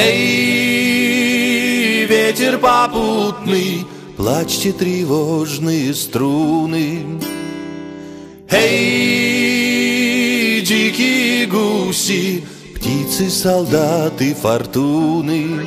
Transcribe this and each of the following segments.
Эй, ветер попутный, плачьте тревожные струны. Эй, дикие гуси, птицы, солдаты, фортуны.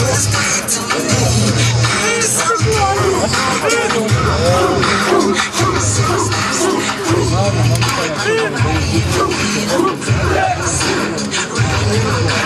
Следующий бой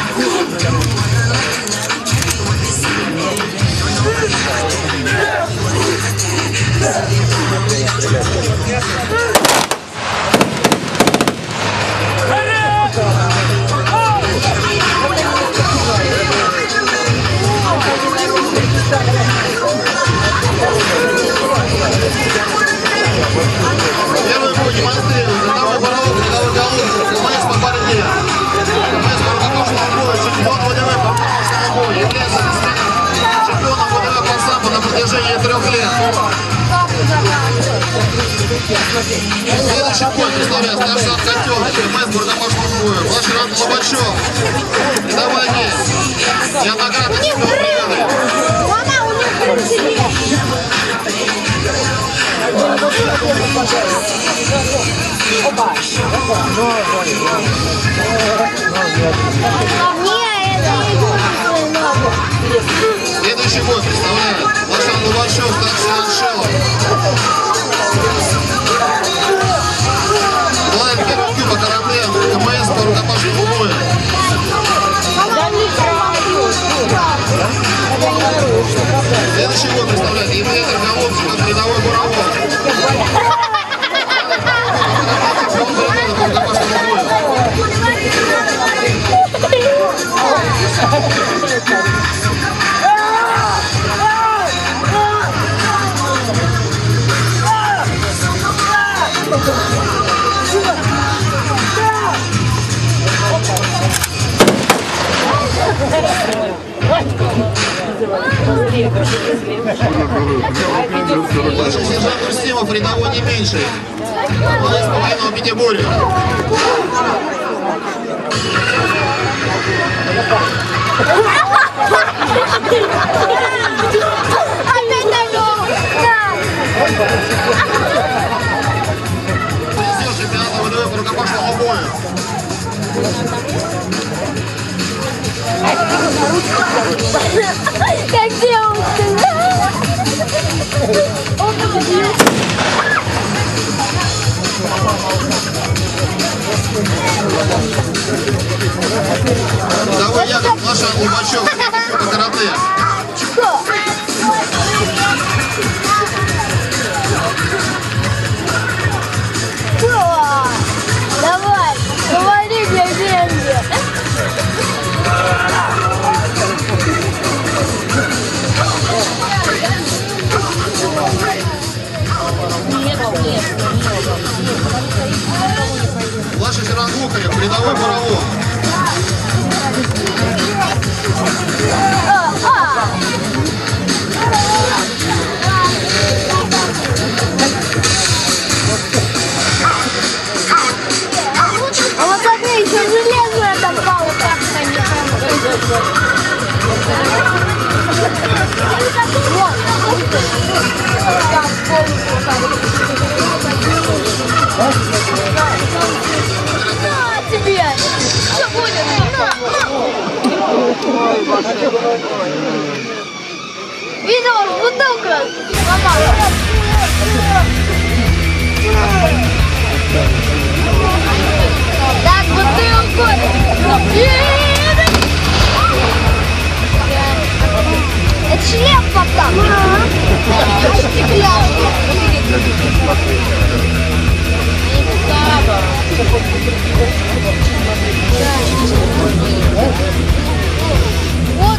представляет старший Котелки, МС Бурдомашного боя, младший Рад Лобачев. Рядование, неоднократно чемпион победы. Следующий бой представляет младший Рад Лобачев, старший Аншелов. Следующий год представляет Евгений Торговцев, от рядовой буровод. Младший сержант Рустемов, рядовой не меньше. Власть по военному пятиборью. Призер чемпионата ВДВ по рукопашному бою. Как девушка, да? Он Давай, Яков, Маша, Лобачев, по карате. Давай, говори мне деньги. Лаша Сирангухарев, рядовой паровоз. А вот это еще железная там палка. На тебе! Что будет? Видел, бутылка сломалась. Так, бутылку! Это шлем попал! Это стекляшка! Вот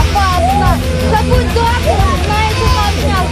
Опасно! Какой доктор на эту поднялся?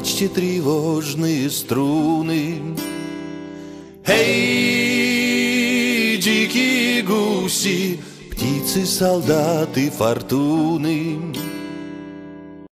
Плачьте, тревожные струны. Эй, дикие гуси, птицы, солдаты, фортуны.